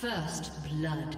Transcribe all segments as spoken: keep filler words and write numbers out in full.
First blood.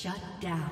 Shut down.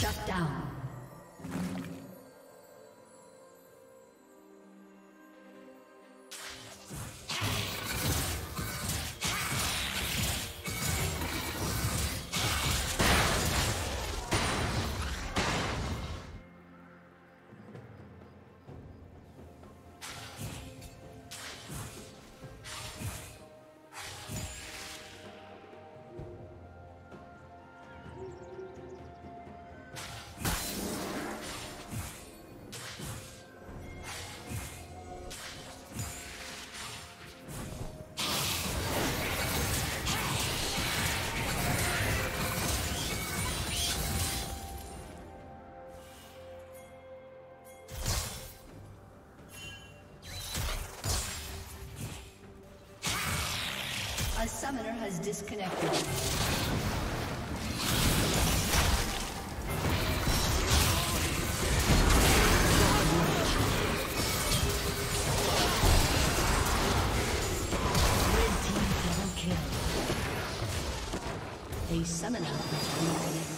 Shut down. The summoner has disconnected. Red team double kill. A summoner has reconnected.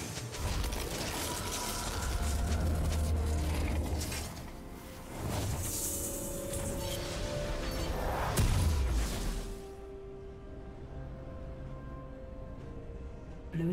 Blue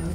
Blue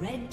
Red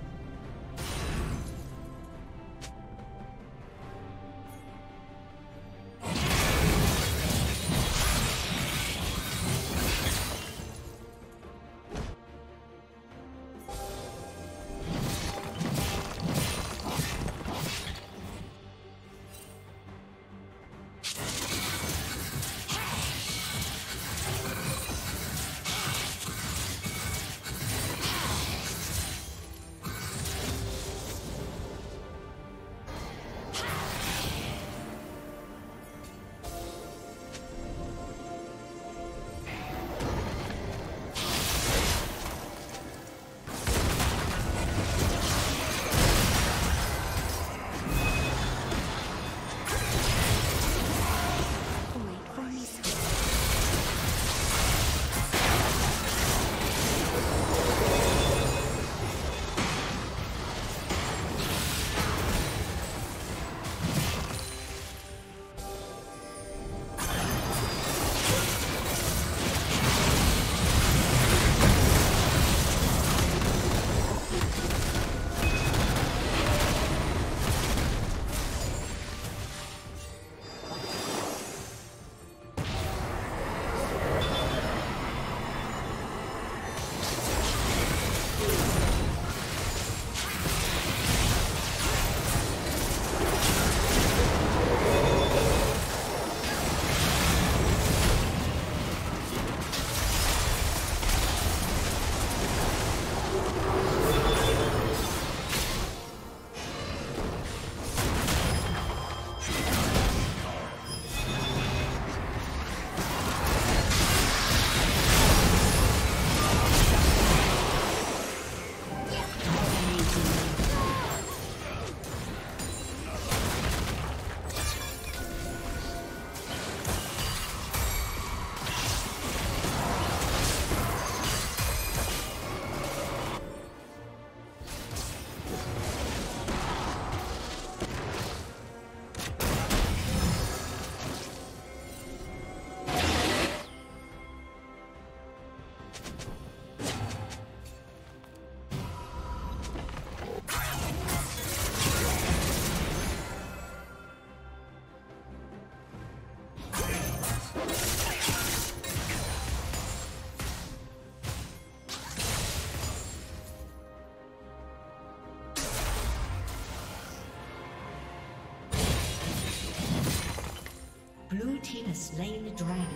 has slain the dragon.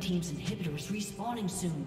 Team's inhibitor is respawning soon.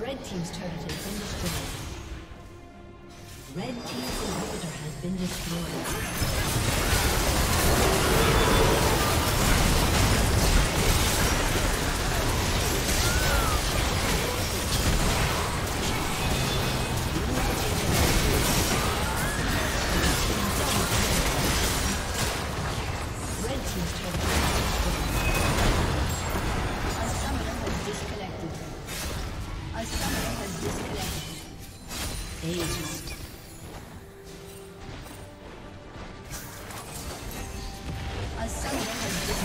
Red team's turret has been destroyed. Red team's inhibitor has been destroyed. A summoner has disconnected.